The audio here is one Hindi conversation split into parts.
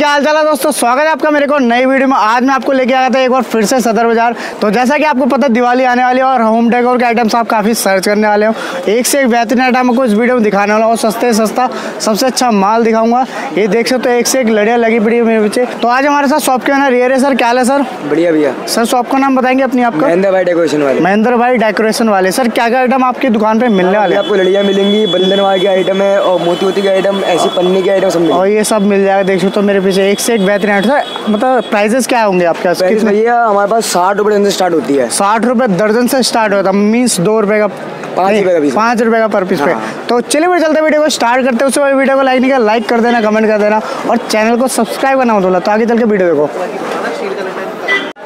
क्या हाल चाल है दोस्तों, स्वागत है आपका मेरे को नई वीडियो में। आज मैं आपको लेके आया था एक बार फिर से सदर बाजार। तो जैसा कि आपको पता दिवाली आने वाली है और होम डेकोर के आइटम्स आप काफ़ी सर्च करने वाले हो। एक से एक बेहतरीन आइटम आपको इस वीडियो में दिखाने वाला हूँ, सस्ते सस्ता सबसे अच्छा माल दिखाऊंगा। ये देख सकते हो तो एक से एक लड़ियाँ लगी पड़ी है मेरे पीछे। तो आज हमारे साथ शॉप के ओनर रियर है। सर क्या हाल है सर? बढ़िया भैया। सर शॉप का नाम बताएंगे अपनी? आपका महेंद्र भाई डेकोरेशन वाले। महेंद्र भाई डेकोरेशन वाले। सर क्या क्या आइटम आपकी दुकान पर मिलने वाले? आपको लड़ियाँ मिलेंगी, बंधनवार के आइटम है और मोती वोती के आइटम, ऐसी पन्नी के आइटम और ये सब मिल जाएगा। देख सकते हो मेरे पीछे एक से एक बेहतरीन आइटम है। मतलब प्राइसेस क्या होंगे आपके पास? कितने भैया हमारे पास 60 रुपये दर्जन से स्टार्ट होती है। 60 रुपये दर्जन से स्टार्ट होता है, मीन्स 2 रुपये का 5 रुपए का पर पीस पे। तो चलिए फिर चलते वीडियो को स्टार्ट करते हैं। उससे वीडियो को लाइक नहीं किया लाइक कर देना, कमेंट कर देना और चैनल को सब्सक्राइब करना मत भूलना। तो आगे चल के वीडियो देखो।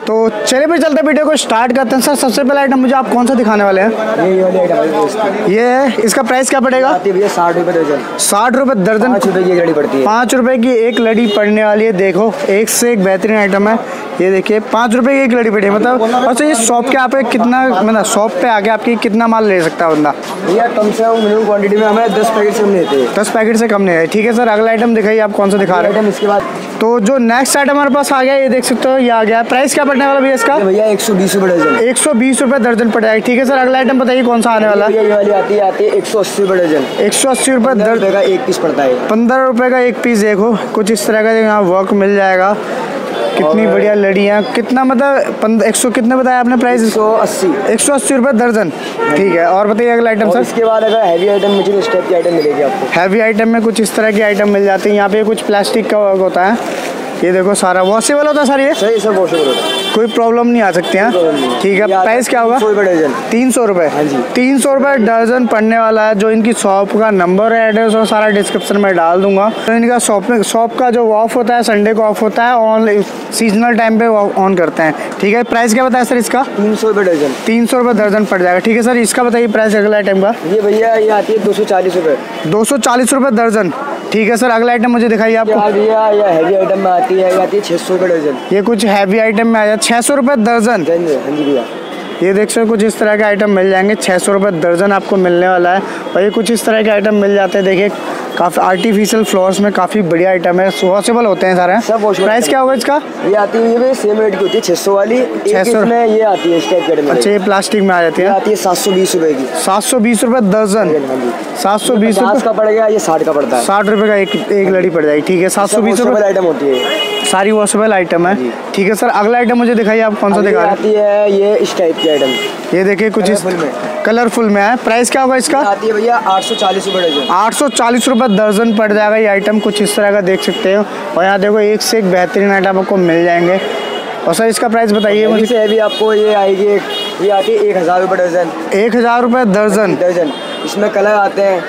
तो चलिए फिर चलते वीडियो को स्टार्ट करते हैं। सर सबसे पहला आइटम मुझे आप कौन सा दिखाने वाले हैं? ये वाली आइटम ये है। इसका प्राइस क्या पड़ेगा? 60 रुपये दर्जन। 60 रुपये दर्जन। 5 रुपये की एक लड़ी पड़ती है। 5 रुपये की एक लड़ी पड़ने वाली है। देखो एक से एक बेहतरीन आइटम है। ये देखिए 5 रुपये की एक लड़ी पड़ी है। मतलब अच्छा ये शॉप के आप कितना, मतलब शॉप पे आके आपकी कितना माल ले सकता है बंदा? भैया कम से कम मिनिमम क्वान्टिटी में हमें 10 पैकेट से कम लेते हैं। 10 पैकेट से कम नहीं है। ठीक है सर अगला आइटम दिखाइए आप कौन सा दिखा रहे हैं इसके बाद? तो जो नेक्स्ट आइटम हमारे पास आ गया, ये देख सकते हो ये आ गया। प्राइस क्या पड़ने वाला भैया इसका? भैया 120 रुपये दर्जन। 120 रुपये दर्जन पड़ेगा। ठीक है सर अगला आइटम बताइए कौन सा आने वाला? ये वाली आती है 180 रुपये दर्जन। 180 रुपये दर्जन का एक पीस पड़ता है। 15 रुपये का एक पीस। देखो कुछ इस तरह का यहाँ वर्क मिल जाएगा। कितनी बढ़िया लड़ियाँ, कितना मतलब 100 कितने बताया आपने प्राइस? 180। 180 रुपये दर्जन। ठीक है और बताइए अगला आइटम सर। इसके बाद अगर हैवी आइटम में इस टाइप की आइटम मिलेगी आपको। हैवी आइटम में कुछ इस तरह की आइटम मिल जाती है। यहाँ पे कुछ प्लास्टिक का वर्क होता है। ये देखो सारा वॉशेबल होता है सर। ये सही सर वॉशेबल होता है, कोई प्रॉब्लम नहीं आ सकती है। ठीक है प्राइस क्या होगा? 300 रुपये। 300 रुपये। हाँ जी 300 रुपये दर्जन पड़ने वाला है। जो इनकी शॉप का नंबर है, एड्रेस और सारा डिस्क्रिप्शन में डाल दूंगा। तो इनका शॉप का जो ऑफ होता है संडे को ऑफ होता है, ऑन सीजनल टाइम पे ऑन करते हैं। ठीक है प्राइस क्या बताया सर इसका? 300 रुपये दर्जन। 300 रुपये दर्जन पड़ जाएगा। ठीक है सर इसका बताइए प्राइस अगला आइटम का? ये भैया ये आती है 240 रुपये। 240 रुपये दर्जन। ठीक है सर अगला आइटम मुझे दिखाइए आपको। या हैवी आइटम में आती है 600 रुपये दर्जन। ये कुछ हैवी आइटम में आ जाए 600 रुपये दर्जन। हाँ जी भैया ये देख सकते हो कुछ इस तरह के आइटम मिल जाएंगे। 600 रुपये दर्जन आपको मिलने वाला है। और ये कुछ इस तरह के आइटम मिल जाते हैं। देखिए काफ़ी आर्टिफिशियल फ्लावर्स में काफ़ी बढ़िया आइटम है। वॉशेबल होते हैं सारे। सब वॉशेबल। प्राइस क्या होगा इसका? ये आती है ये सेम रेट की होती है 600 वाली। 600 में ये आती है इस टाइप के। अच्छा ये प्लास्टिक में आ जाती है। आती है 720 रुपये की। 720 रुपये दर्जन। 720 का पड़ेगा। ये 60 का पड़ता है। 60 रुपये का एक लड़ी पड़ जाएगी। ठीक है 720 रुपये आइटम होती है। सारी वॉशेबल आइटम है। ठीक है सर अगला आइटम मुझे दिखाइए आप कौन सा दिखा रहे हैं? आती है ये इस टाइप की आइटम। ये देखिए कुछ इस कलरफुल में है। प्राइस क्या होगा इसका? आती है भैया 840 रुपये दर्जन। 840 रुपये दर्जन पड़ जाएगा। ये आइटम कुछ इस तरह का देख सकते हो। और यहाँ देखो एक से एक बेहतरीन आइटम आपको मिल जाएंगे। और सर इसका प्राइस बताइए मुझे। अभी आपको ये आएगी, ये आती है 1000 रुपये दर्जन। 1000 रुपये दर्जन। इसमें कलर आते हैं।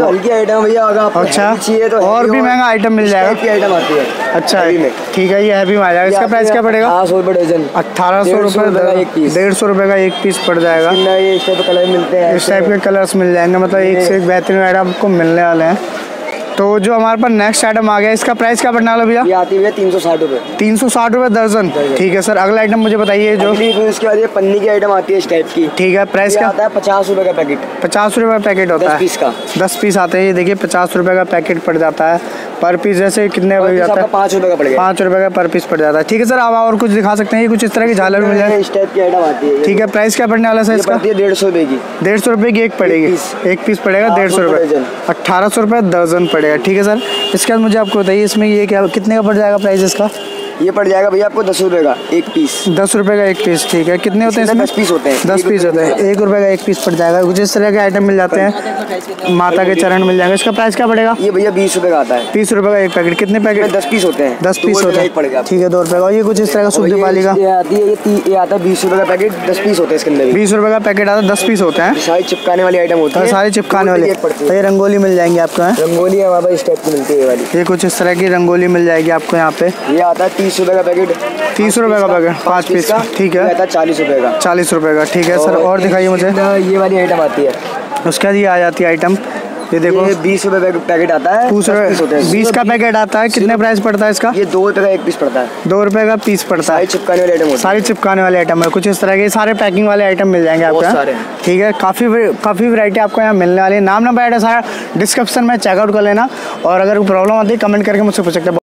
हल्की आइटम भैया अगर अच्छा चाहिए तो और भी महंगा आइटम मिल जाएगा। आइटम आती है अच्छा है। ठीक है ये हैवी में आ जाएगा। इसका प्राइस क्या पड़ेगा? 1800 रुपये डजन। 1800 रुपये एक पीस। 150 रुपये का एक पीस पड़ जाएगा। ये इस टाइप के कलर मिलते हैं। इस टाइप के कलर्स मिल जाएंगे। मतलब एक से एक बेहतरीन आइटम आपको मिलने वाले हैं। तो जो हमारे पास नेक्स्ट आइटम आ गया, इसका प्राइस क्या पड़ने वाला भैया? ये आती है 360 रुपये। 360 रुपये दर्जन। ठीक है सर अगला आइटम मुझे बताइए जो। इसके बाद ये पन्नी की आइटम आती है इस टाइप की। ठीक है प्राइस क्या आता है? 50 रुपये का पैकेट। 50 रुपये का पैकेट होता है। 10 पीस आते हैं। ये देखिए 50 रुपये का पैकेट पड़ जाता है पर पीस। जैसे कितने बजे जाता है? 5 रुपये का पड़ गया। 5 रुपये का पर पीस पड़ जाता है। ठीक है सर आप और कुछ दिखा सकते हैं? कुछ इस तरह की झालर मिल जाए इस टाइप की आइटम आती है। ठीक है प्राइस क्या पड़ने वाला सर इसका? 150 रुपये की। 150 रुपये की एक पड़ेगी। एक पीस पड़ेगा 150 रुपये। 1800 रुपये दर्जन पड़ेगा। ठीक है सर इसके बाद मुझे आपको बताइए इसमें ये क्या कितने का पड़ जाएगा प्राइस इसका? ये पड़ जाएगा भैया आपको 10 रुपये का एक पीस। 10 रुपये का एक पीस। ठीक है कितने होते हैं इसमें? 10 पीस होते हैं। 10 पीस होते हैं। 1 रुपये का एक पीस पड़ जाएगा। कुछ इस तरह के आइटम मिल जाते हैं। माता के चरण मिल जाएंगे। इसका प्राइस क्या पड़ेगा? ये भैया 20 रुपये का आता है। 20 रुपये का एक पैकेट। कितने पैकेट? 10 पीस होते हैं। 10 पीस होते हैं। ठीक है 2 रुपये का। ये कुछ इस तरह का शुद्ध वाली का आता है। 20 रुपये का पैकेट 10 पीस होते हैं। इसके अंदर 20 रुपये का पैकेट आता है 10 पीस होते हैं। सारी चिपकाने वाली आइटम होती है। सारी चिपकाने वाली। ये रंगोली मिल जाएंगी आपको। रंगोली हमारे पास इस टाइप की मिलती है वाली। ये कुछ इस तरह की रंगोली मिल जाएगी आपको। यहाँ पे ये आता है 30 रुपये का पैकेट। 30 रुपये का पैकेट 5 पीस का। ठीक है 40 रुपये का। 40 रुपये का। ठीक है सर और दिखाइए मुझे। ये वाली आइटम आती है। उसके बाद ये आ जाती है आइटम। ये देखो 20 रुपये का पैकेट आता है। 20 का पैकेट आता है। कितने प्राइस पड़ता है इसका? ये 2 रुपये का एक पीस पड़ता है। 2 रुपये का पीस पड़ता है। चिपकाने वाले आइटम। सारी चिपकाने वाले आइटम है। कुछ इस तरह के सारे पैकिंग वाले आइटम मिल जाएंगे आपको। ठीक है काफ़ी वैरायटी आपको यहाँ मिलने वाली है। नाम नंबर सारा डिस्क्रिप्शन में चेकआउट कर लेना। और अगर कोई प्रॉब्लम आती है कमेंट करके मुझसे पूछ सकते हैं।